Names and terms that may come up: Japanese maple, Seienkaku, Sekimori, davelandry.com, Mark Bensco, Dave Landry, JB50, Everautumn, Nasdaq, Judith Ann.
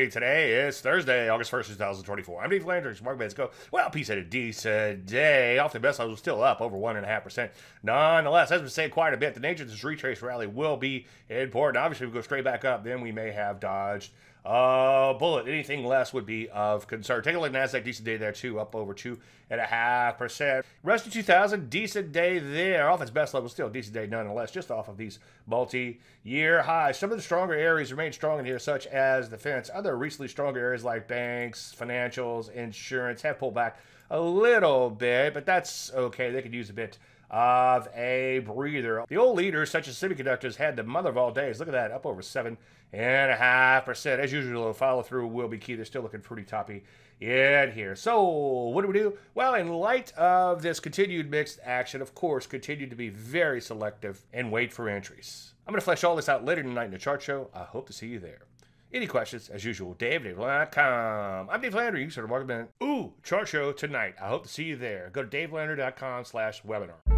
everybody. Today is Thursday, August 1st, 2024. I'm Dave Landry, Mark Bensco. Well, peace at a decent day. Off the best, I was still up over 1.5%. Nonetheless, as we say quite a bit, the nature of this retrace rally will be important. Obviously, if we go straight back up, then we may have dodged bullet. Anything less would be of concern. Take a look at Nasdaq, decent day there too, up over 2.5%. Rest of 2000, decent day there, off its best level, still decent day nonetheless, just off of these multi-year highs. Some of the stronger areas remain strong in here, such as defense. Other recently stronger areas like banks, financials, insurance have pulled back a little bit, but that's okay. They could use a bit of a breather. The old leaders, such as semiconductors, had the mother of all days. Look at that, up over 7.5%. As usual, follow through will be key. They're still looking pretty toppy in here. So what do we do? Well, in light of this continued mixed action, of course, continue to be very selective and wait for entries. I'm going to flesh all this out later tonight in the chart show. I hope to see you there. Any questions, as usual, davelandry.com. I'm Dave Landry. You can sort of market. Ooh, chart show tonight. I hope to see you there. Go to davelandry.com/webinar.